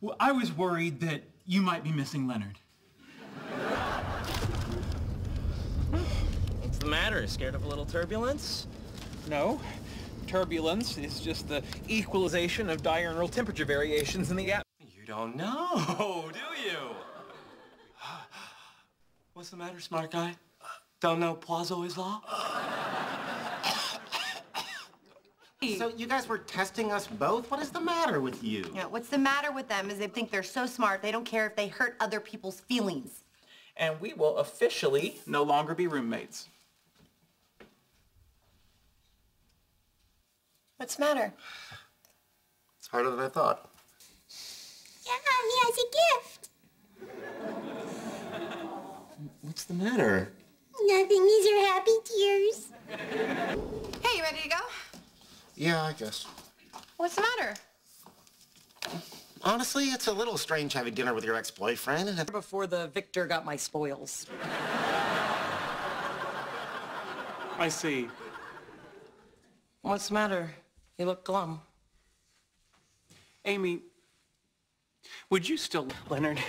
Well, I was worried that you might be missing Leonard. What's the matter? Scared of a little turbulence? No. Turbulence is just the equalization of diurnal temperature variations in the atmosphere. You don't know, do you? What's the matter, smart guy? Don't know Poiseuille's law? So you guys were testing us both? What is the matter with you? Yeah, what's the matter with them is they think they're so smart they don't care if they hurt other people's feelings. And we will officially no longer be roommates. What's the matter? It's harder than I thought. Yeah, he has a gift. What's the matter? Nothing, these are happy tears. Hey, you ready to go? Yeah, I guess. What's the matter? Honestly, it's a little strange having dinner with your ex-boyfriend. Before the victor got my spoils. I see. What's the matter? You look glum. Amy, would you still... Leonard,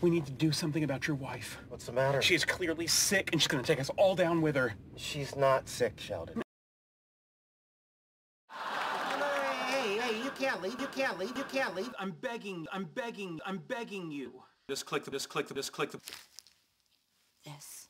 we need to do something about your wife. What's the matter? She's clearly sick, and she's going to take us all down with her. She's not sick, Sheldon. You can't leave, you can't leave, you can't leave. I'm begging you. Just click the, this.